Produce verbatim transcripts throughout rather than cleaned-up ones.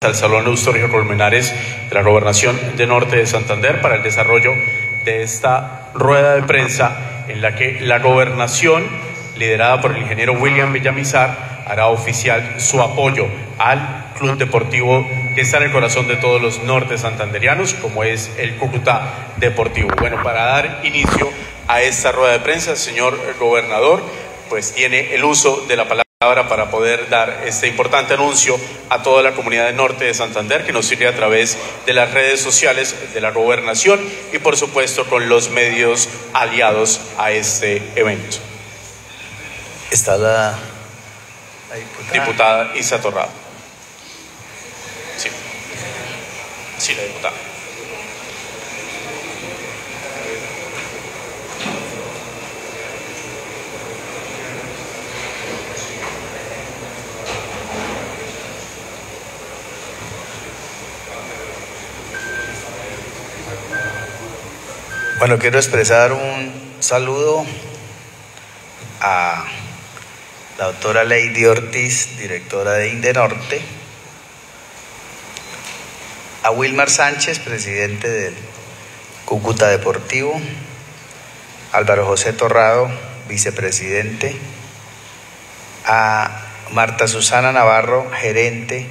Al Salón Eustorio Colmenares de la Gobernación de Norte de Santander para el desarrollo de esta rueda de prensa en la que la Gobernación, liderada por el ingeniero William Villamizar, hará oficial su apoyo al Club Deportivo que está en el corazón de todos los norte santanderianos, como es el Cúcuta Deportivo. Bueno, para dar inicio a esta rueda de prensa, el señor Gobernador, pues tiene el uso de la palabra. Ahora para poder dar este importante anuncio a toda la comunidad del norte de Santander que nos sigue a través de las redes sociales de la Gobernación y por supuesto con los medios aliados a este evento. Está la, la diputada. diputada Isa Torrado. Sí. Sí, la diputada. Bueno, quiero expresar un saludo a la doctora Leidy Ortiz, directora de INDE Norte, a Wilmar Sánchez, presidente del Cúcuta Deportivo, Álvaro José Torrado, vicepresidente, a Marta Susana Navarro, gerente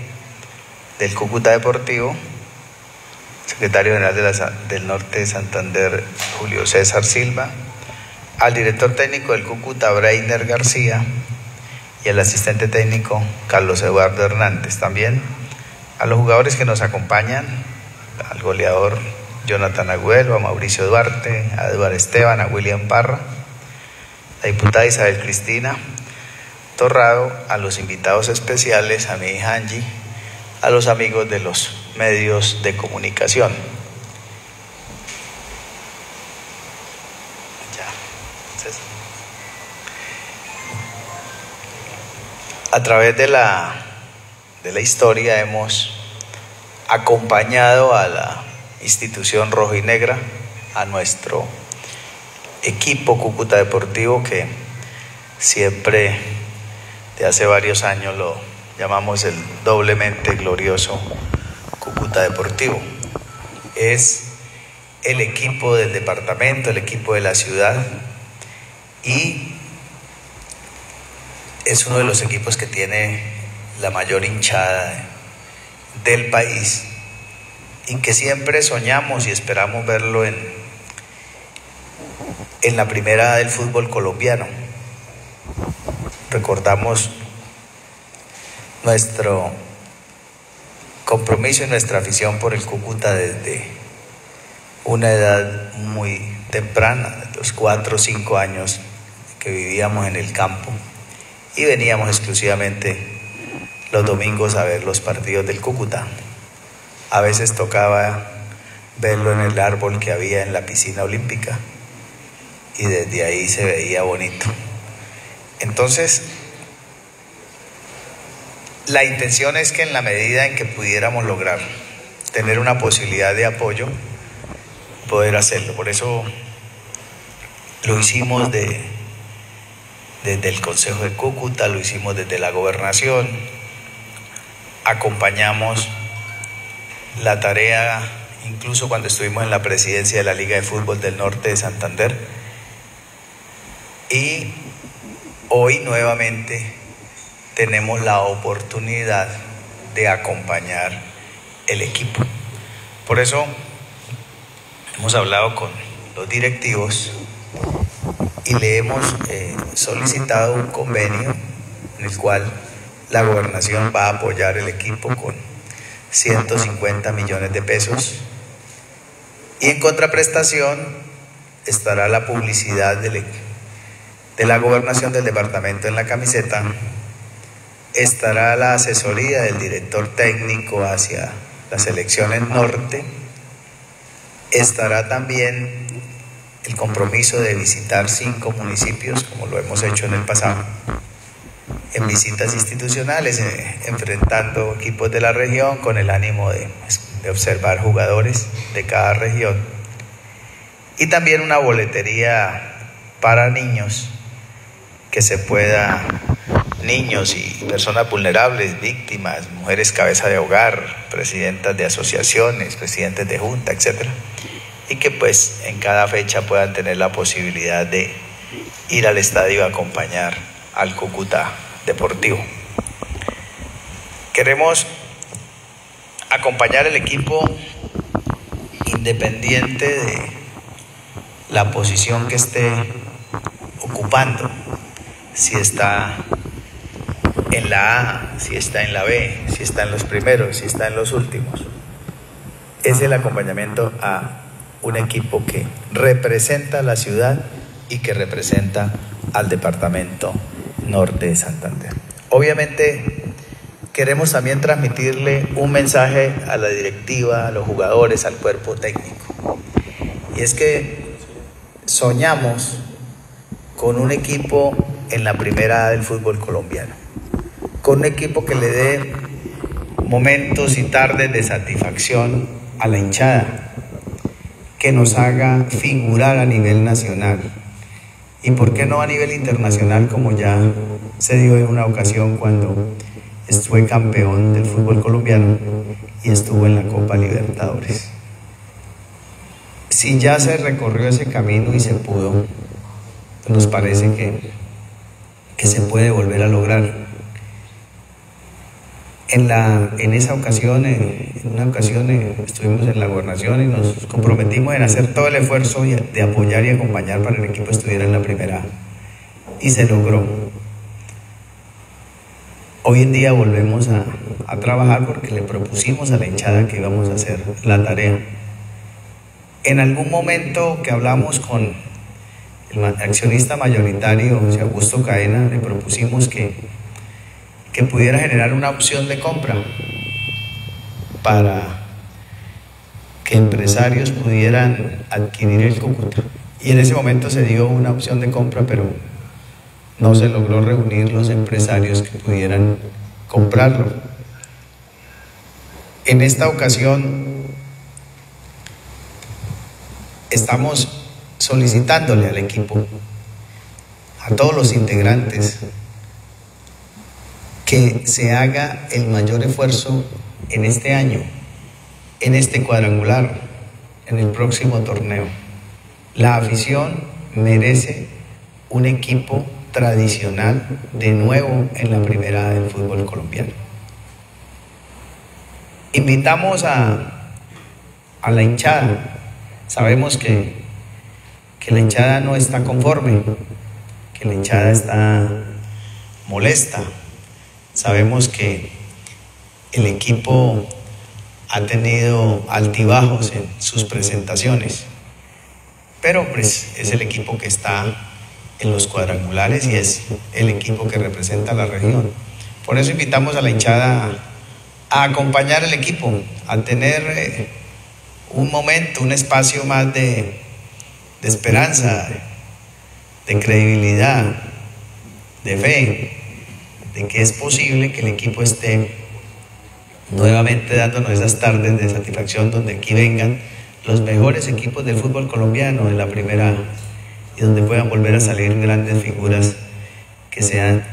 del Cúcuta Deportivo, secretario general de la, del norte de Santander, Julio César Silva, al director técnico del Cúcuta, Breiner García, y al asistente técnico, Carlos Eduardo Hernández. También a los jugadores que nos acompañan, al goleador Jonathan Agüero, a Mauricio Duarte, a Eduardo Esteban, a William Parra, la diputada Isabel Cristina Torrado, a los invitados especiales, a mi hija Angie, a los amigos de los medios de comunicación. A través de la, de la historia hemos acompañado a la institución rojinegra, a nuestro equipo Cúcuta Deportivo, que siempre de hace varios años lo llamamos el doblemente glorioso Cúcuta Deportivo. Es el equipo del departamento, el equipo de la ciudad, y es uno de los equipos que tiene la mayor hinchada del país y que siempre soñamos y esperamos verlo en, en la primera del fútbol colombiano. Recordamos nuestro compromiso y nuestra afición por el Cúcuta desde una edad muy temprana, los cuatro o cinco años que vivíamos en el campo y veníamos exclusivamente los domingos a ver los partidos del Cúcuta. A veces tocaba verlo en el árbol que había en la piscina olímpica y desde ahí se veía bonito. Entonces, la intención es que en la medida en que pudiéramos lograr tener una posibilidad de apoyo, poder hacerlo. Por eso lo hicimos de, desde el Consejo de Cúcuta, lo hicimos desde la Gobernación, acompañamos la tarea, incluso cuando estuvimos en la presidencia de la Liga de Fútbol del Norte de Santander, y hoy nuevamente tenemos la oportunidad de acompañar el equipo. Por eso hemos hablado con los directivos y le hemos eh, solicitado un convenio en el cual la Gobernación va a apoyar el equipo con ciento cincuenta millones de pesos y en contraprestación estará la publicidad del, de la Gobernación del departamento en la camiseta, estará la asesoría del director técnico hacia las selecciones norte, estará también el compromiso de visitar cinco municipios, como lo hemos hecho en el pasado, en visitas institucionales, eh, enfrentando equipos de la región con el ánimo de, de observar jugadores de cada región, y también una boletería para niños que se pueda niños y personas vulnerables, víctimas, mujeres cabeza de hogar, presidentas de asociaciones, presidentes de junta, etcétera. Y que pues en cada fecha puedan tener la posibilidad de ir al estadio a acompañar al Cúcuta Deportivo. Queremos acompañar el equipo independiente de la posición que esté ocupando, si está en la A, si está en la B, si está en los primeros, si está en los últimos. Es el acompañamiento a un equipo que representa a la ciudad y que representa al departamento norte de Santander. Obviamente queremos también transmitirle un mensaje a la directiva, a los jugadores, al cuerpo técnico. Y es que soñamos con un equipo en la primera A del fútbol colombiano, con un equipo que le dé momentos y tardes de satisfacción a la hinchada, que nos haga figurar a nivel nacional y por qué no a nivel internacional, como ya se dio en una ocasión cuando fue campeón del fútbol colombiano y estuvo en la Copa Libertadores. Si ya se recorrió ese camino y se pudo, nos parece que, que se puede volver a lograr. En, la, en esa ocasión, en, en una ocasión estuvimos en la gobernación y nos comprometimos en hacer todo el esfuerzo de apoyar y acompañar para que el equipo estuviera en la primera. Y se logró. Hoy en día volvemos a, a trabajar porque le propusimos a la hinchada que íbamos a hacer la tarea. En algún momento que hablamos con el accionista mayoritario, José Augusto Cadena, le propusimos que, que pudiera generar una opción de compra para que empresarios pudieran adquirir el Cúcuta. Y en ese momento se dio una opción de compra, pero no se logró reunir los empresarios que pudieran comprarlo. En esta ocasión estamos solicitándole al equipo, a todos los integrantes, que se haga el mayor esfuerzo en este año, en este cuadrangular, en el próximo torneo. La afición merece un equipo tradicional de nuevo en la primera del fútbol colombiano. Invitamos a, a la hinchada. Sabemos que, que la hinchada no está conforme, que la hinchada está molesta. Sabemos que el equipo ha tenido altibajos en sus presentaciones, pero pues es el equipo que está en los cuadrangulares y es el equipo que representa la región. Por eso invitamos a la hinchada a acompañar al equipo, a tener eh, un momento, un espacio más de, de esperanza, de credibilidad, de fe, de que es posible que el equipo esté nuevamente dándonos esas tardes de satisfacción donde aquí vengan los mejores equipos del fútbol colombiano en la primera y donde puedan volver a salir grandes figuras que sean,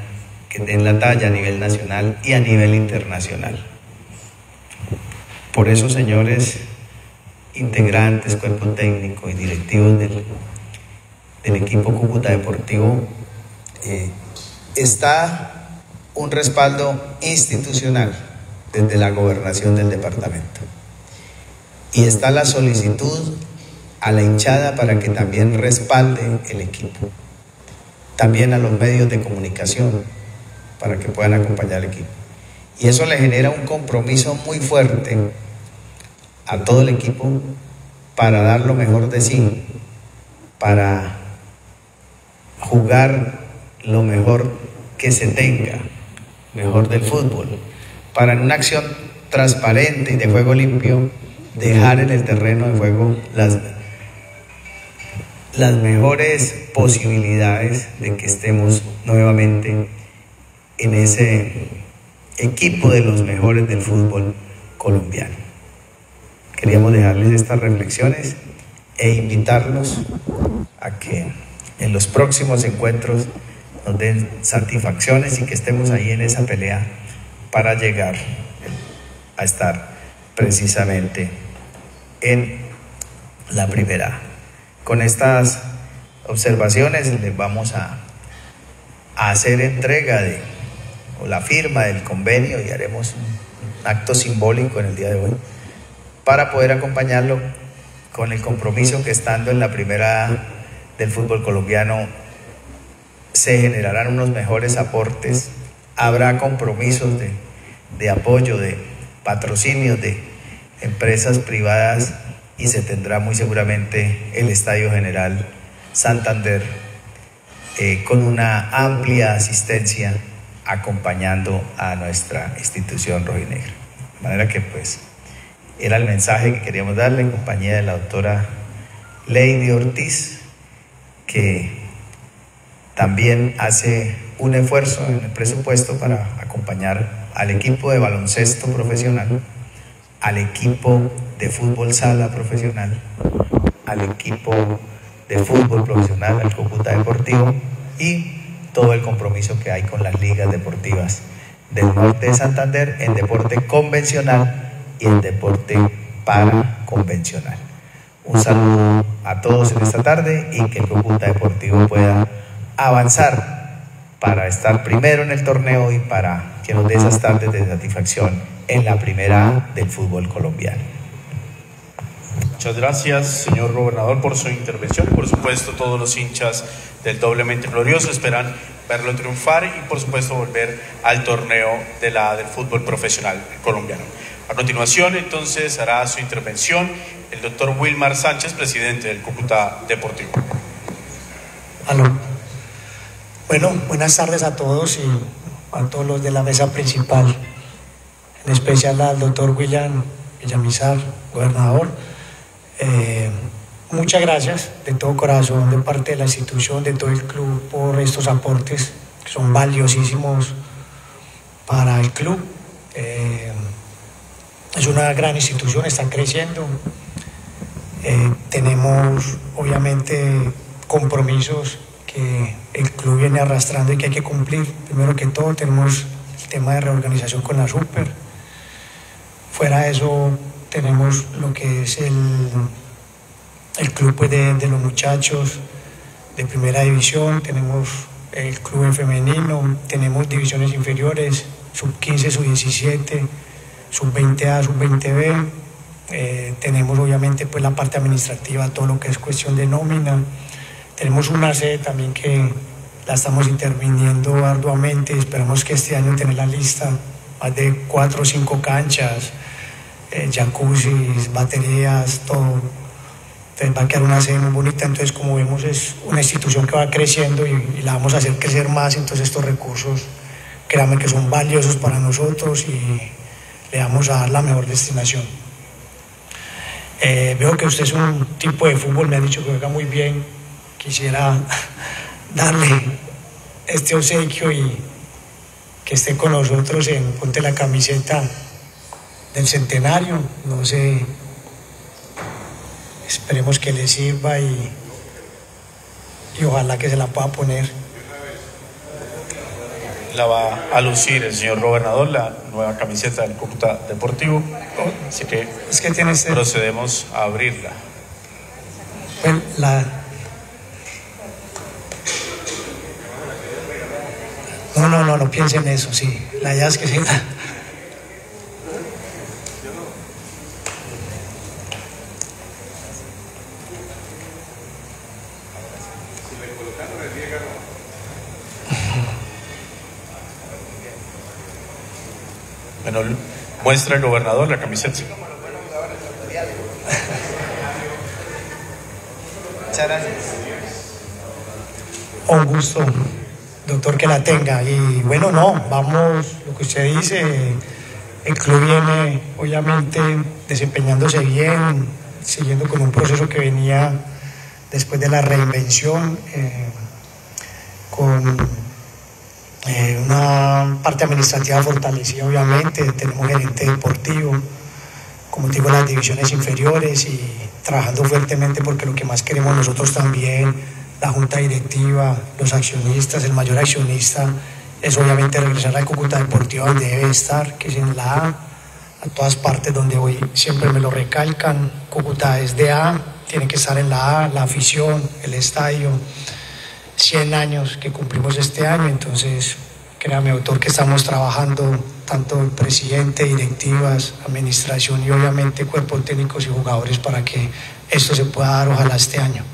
que den la talla a nivel nacional y a nivel internacional. Por eso, señores integrantes, cuerpo técnico y directivos del, del equipo Cúcuta Deportivo, eh, está un respaldo institucional desde la gobernación del departamento y está la solicitud a la hinchada para que también respalden el equipo, también a los medios de comunicación para que puedan acompañar al equipo, y eso le genera un compromiso muy fuerte a todo el equipo para dar lo mejor de sí, para jugar lo mejor que se tenga, mejor del fútbol, para en una acción transparente y de juego limpio dejar en el terreno de juego las las mejores posibilidades de que estemos nuevamente en ese equipo de los mejores del fútbol colombiano. Queríamos dejarles estas reflexiones e invitarlos a que en los próximos encuentros nos den satisfacciones y que estemos ahí en esa pelea para llegar a estar precisamente en la primera. Con estas observaciones les vamos a, a hacer entrega de o la firma del convenio y haremos un acto simbólico en el día de hoy para poder acompañarlo con el compromiso que estando en la primera del fútbol colombiano se generarán unos mejores aportes, habrá compromisos de, de apoyo, de patrocinios de empresas privadas y se tendrá muy seguramente el Estadio General Santander eh, con una amplia asistencia acompañando a nuestra institución rojinegra. De manera que pues era el mensaje que queríamos darle en compañía de la doctora Leidy Ortiz, que también hace un esfuerzo en el presupuesto para acompañar al equipo de baloncesto profesional, al equipo de fútbol sala profesional, al equipo de fútbol profesional, al Cúcuta Deportivo y todo el compromiso que hay con las ligas deportivas del norte de Santander en deporte convencional y en deporte paraconvencional. Un saludo a todos en esta tarde y que el Cúcuta Deportivo pueda avanzar para estar primero en el torneo y para que nos dé esas tardes de satisfacción en la primera del fútbol colombiano. Muchas gracias, señor gobernador, por su intervención. Por supuesto, todos los hinchas del Doblemente Glorioso esperan verlo triunfar y, por supuesto, volver al torneo de la, del fútbol profesional colombiano. A continuación, entonces, hará su intervención el doctor Wilmar Sánchez, presidente del Cúcuta Deportivo. Aló. Bueno, buenas tardes a todos y a todos los de la mesa principal, en especial al doctor William Villamizar, gobernador. Eh, muchas gracias de todo corazón, de parte de la institución, de todo el club, por estos aportes que son valiosísimos para el club. Eh, Es una gran institución, están creciendo. Eh, tenemos, obviamente, compromisos que el club viene arrastrando y que hay que cumplir. Primero que todo, tenemos el tema de reorganización con la Super. Fuera de eso, tenemos lo que es el, el club pues, de, de los muchachos de primera división, tenemos el club femenino, tenemos divisiones inferiores, sub quince, sub diecisiete. sub veinte A, sub veinte B, eh, tenemos obviamente pues la parte administrativa, todo lo que es cuestión de nómina, tenemos una sede también que la estamos interviniendo arduamente, esperamos que este año tener la lista, más de cuatro o cinco canchas, eh, jacuzzis, baterías, todo, entonces va a quedar una sede muy bonita, entonces como vemos es una institución que va creciendo y, y la vamos a hacer crecer más, entonces estos recursos créanme que son valiosos para nosotros y le vamos a dar la mejor destinación. Eh, veo que usted es un tipo de fútbol, me ha dicho que juega muy bien, quisiera darle este obsequio y que esté con nosotros en ponte la camiseta del centenario, no sé, esperemos que le sirva y, y ojalá que se la pueda poner. La va a lucir el señor gobernador, la nueva camiseta del Cúcuta Deportivo, así que, es que tiene este... procedemos a abrirla. Bueno, la... No, no, no, no piensen eso, sí, la idea es que sí. Bueno, muestra el gobernador la camiseta. Muchas gracias. Un gusto, doctor, que la tenga. Y bueno, no, vamos, lo que usted dice, el club viene obviamente desempeñándose bien, siguiendo con un proceso que venía después de la reinvención, eh, con... Eh, una parte administrativa fortalecida, obviamente, tenemos gerente deportivo, como digo, las divisiones inferiores y trabajando fuertemente porque lo que más queremos nosotros también, la junta directiva, los accionistas. El mayor accionista es obviamente regresar al Cúcuta Deportivo donde debe estar, que es en la A, a todas partes donde voy siempre me lo recalcan, Cúcuta es de A, tiene que estar en la A, la afición, el estadio, cien años que cumplimos este año. Entonces créame, autor, que estamos trabajando tanto el presidente, directivas, administración y obviamente cuerpos técnicos y jugadores para que esto se pueda dar, ojalá este año.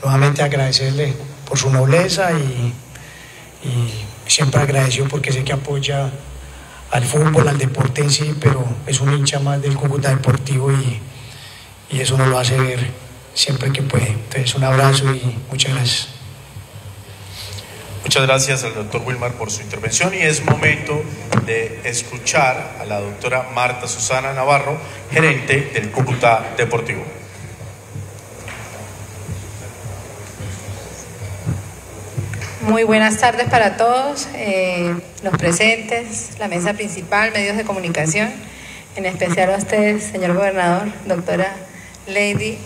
Nuevamente agradecerle por su nobleza y, y siempre agradecido porque sé que apoya al fútbol, al deporte en sí, pero es un hincha más del Cúcuta Deportivo y, y eso nos lo hace ver siempre que puede. Entonces un abrazo y muchas gracias. Muchas gracias al doctor Wilmar por su intervención y es momento de escuchar a la doctora Marta Susana Navarro, gerente del Cúcuta Deportivo. Muy buenas tardes para todos, eh, los presentes, la mesa principal, medios de comunicación, en especial a ustedes, señor gobernador, doctora Leidy.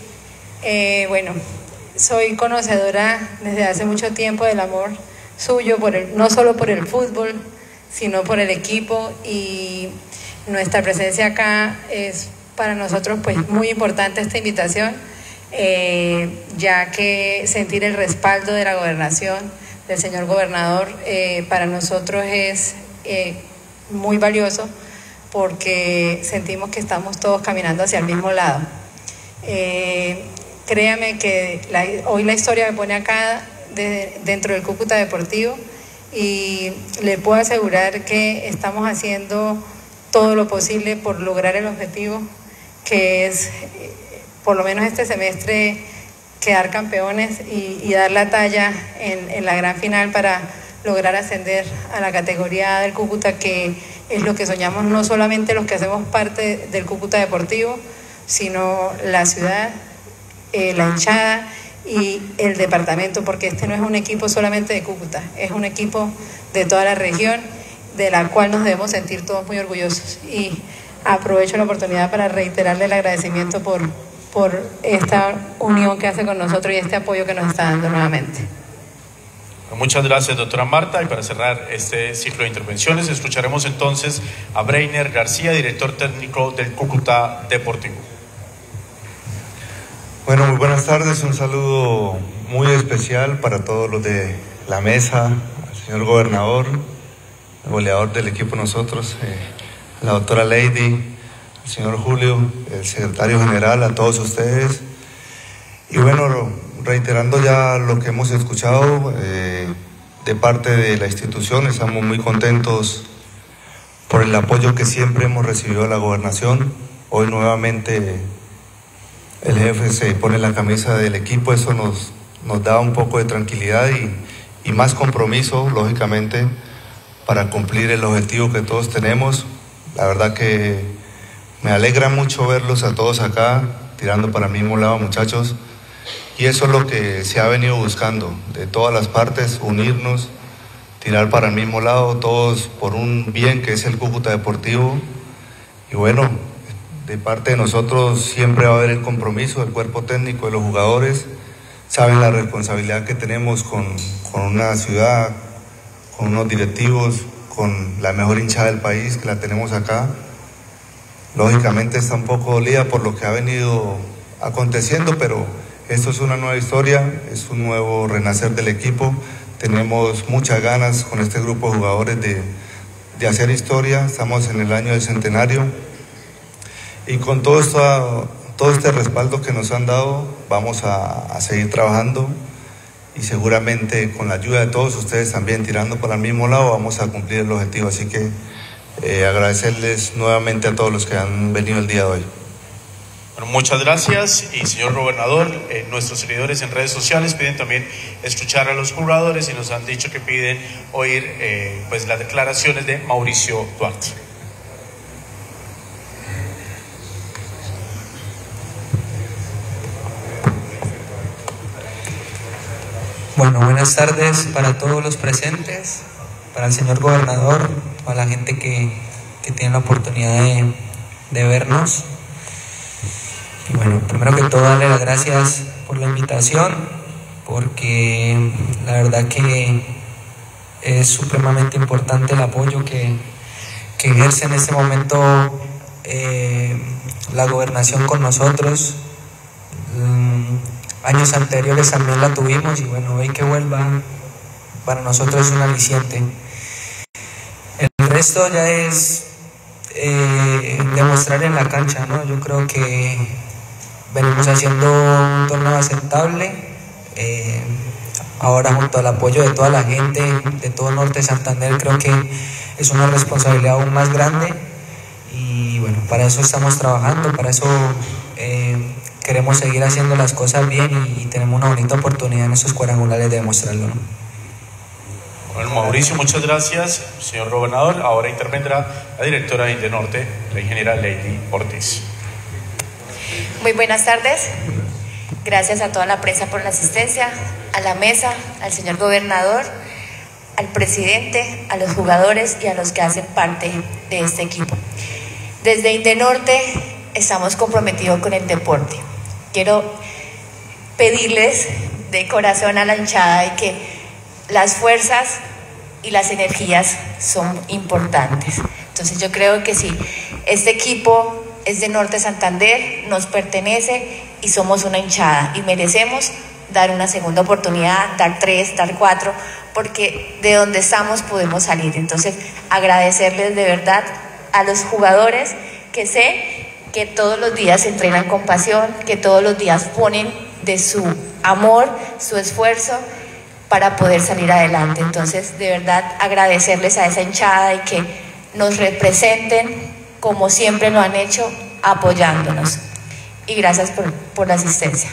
Eh, bueno, soy conocedora desde hace mucho tiempo del amor suyo, por el, no solo por el fútbol, sino por el equipo, y nuestra presencia acá es para nosotros pues muy importante esta invitación, eh, ya que sentir el respaldo de la gobernación, del señor gobernador, eh, para nosotros es eh, muy valioso porque sentimos que estamos todos caminando hacia el mismo lado. Eh, créame que la, hoy la historia me pone acá De, dentro del Cúcuta Deportivo y le puedo asegurar que estamos haciendo todo lo posible por lograr el objetivo que es, por lo menos este semestre, quedar campeones y, y dar la talla en, en la gran final para lograr ascender a la categoría del Cúcuta, que es lo que soñamos no solamente los que hacemos parte del Cúcuta Deportivo, sino la ciudad, eh, la hinchada y el departamento, porque este no es un equipo solamente de Cúcuta, es un equipo de toda la región, de la cual nos debemos sentir todos muy orgullosos. Y aprovecho la oportunidad para reiterarle el agradecimiento por, por esta unión que hace con nosotros y este apoyo que nos está dando nuevamente. Muchas gracias, doctora Marta, y para cerrar este ciclo de intervenciones escucharemos entonces a Breiner García, director técnico del Cúcuta Deportivo. Bueno, muy buenas tardes, un saludo muy especial para todos los de la mesa, al señor gobernador, el goleador del equipo nosotros, eh, a la doctora Leidy, al señor Julio, el secretario general, a todos ustedes. Y bueno, reiterando ya lo que hemos escuchado eh, de parte de la institución, estamos muy contentos por el apoyo que siempre hemos recibido de la gobernación. Hoy nuevamente Eh, el jefe se pone la camisa del equipo, eso nos, nos da un poco de tranquilidad y, y más compromiso, lógicamente, para cumplir el objetivo que todos tenemos. La verdad que me alegra mucho verlos a todos acá, tirando para el mismo lado, muchachos. Y eso es lo que se ha venido buscando, de todas las partes, unirnos, tirar para el mismo lado, todos por un bien que es el Cúcuta Deportivo. Y bueno, de parte de nosotros siempre va a haber el compromiso del cuerpo técnico, de los jugadores. Saben la responsabilidad que tenemos con, con una ciudad, con unos directivos, con la mejor hinchada del país que la tenemos acá. Lógicamente está un poco dolida por lo que ha venido aconteciendo, pero esto es una nueva historia, es un nuevo renacer del equipo. Tenemos muchas ganas con este grupo de jugadores de, de hacer historia. Estamos en el año del centenario. Y con todo, esto, todo este respaldo que nos han dado, vamos a, a seguir trabajando y seguramente con la ayuda de todos ustedes también, tirando para el mismo lado, vamos a cumplir el objetivo. Así que eh, agradecerles nuevamente a todos los que han venido el día de hoy. Bueno, muchas gracias. Y señor gobernador, eh, nuestros seguidores en redes sociales piden también escuchar a los jugadores y nos han dicho que piden oír eh, pues las declaraciones de Mauricio Duarte. Bueno, buenas tardes para todos los presentes, para el señor gobernador, para la gente que, que tiene la oportunidad de, de vernos. Y bueno, primero que todo, darle las gracias por la invitación, porque la verdad que es supremamente importante el apoyo que, que ejerce en este momento eh, la gobernación con nosotros. Um, años anteriores también la tuvimos y bueno, hoy que vuelva para nosotros es un aliciente. El resto ya es eh, demostrar en la cancha, ¿no? Yo creo que venimos haciendo un torneo aceptable, eh, ahora junto al apoyo de toda la gente, de todo Norte Santander, creo que es una responsabilidad aún más grande y bueno, para eso estamos trabajando, para eso eh, queremos seguir haciendo las cosas bien y, y tenemos una bonita oportunidad en esos cuadrangulares de demostrarlo, ¿no? Bueno, Mauricio, muchas gracias, señor gobernador. Ahora intervendrá la directora de INDE Norte, la ingeniera Leidy Ortiz. Muy buenas tardes, gracias a toda la prensa por la asistencia, a la mesa, al señor gobernador, al presidente, a los jugadores y a los que hacen parte de este equipo. Desde INDE Norte estamos comprometidos con el deporte. Quiero pedirles de corazón a la hinchada de que las fuerzas y las energías son importantes. Entonces yo creo que sí, este equipo es de Norte Santander, nos pertenece y somos una hinchada y merecemos dar una segunda oportunidad, dar tres, dar cuatro, porque de donde estamos podemos salir. Entonces agradecerles de verdad a los jugadores, que sé que todos los días se entrenan con pasión, que todos los días ponen de su amor, su esfuerzo para poder salir adelante. Entonces de verdad agradecerles a esa hinchada y que nos representen como siempre lo han hecho, apoyándonos. Y gracias por, por la asistencia.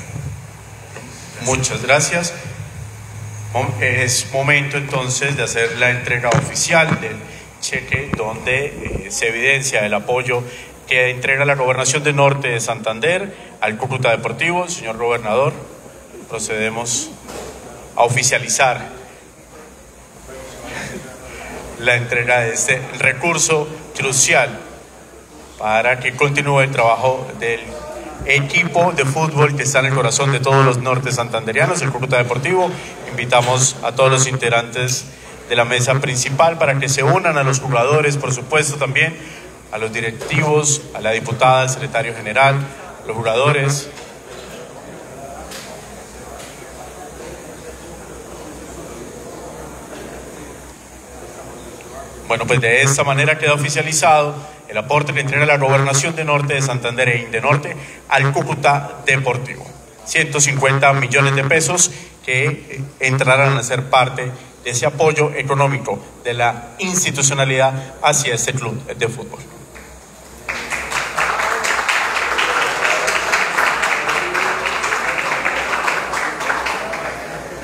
Muchas gracias. Es momento entonces de hacer la entrega oficial del cheque donde eh, se evidencia el apoyo que entrega la Gobernación de Norte de Santander al Cúcuta Deportivo. Señor gobernador, procedemos a oficializar la entrega de este recurso crucial para que continúe el trabajo del equipo de fútbol que está en el corazón de todos los norte santanderianos, el Cúcuta Deportivo. Invitamos a todos los integrantes de la mesa principal para que se unan, a los jugadores, por supuesto también, a los directivos, a la diputada, al secretario general, a los jugadores. Bueno, pues de esta manera queda oficializado el aporte que entrega la Gobernación de Norte de Santander e INDE Norte al Cúcuta Deportivo. ciento cincuenta millones de pesos que entrarán a ser parte de ese apoyo económico de la institucionalidad hacia este club de fútbol.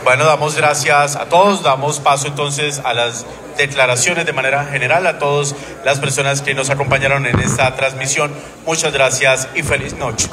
Bueno, damos gracias a todos, damos paso entonces a las declaraciones de manera general a todas las personas que nos acompañaron en esta transmisión. Muchas gracias y feliz noche.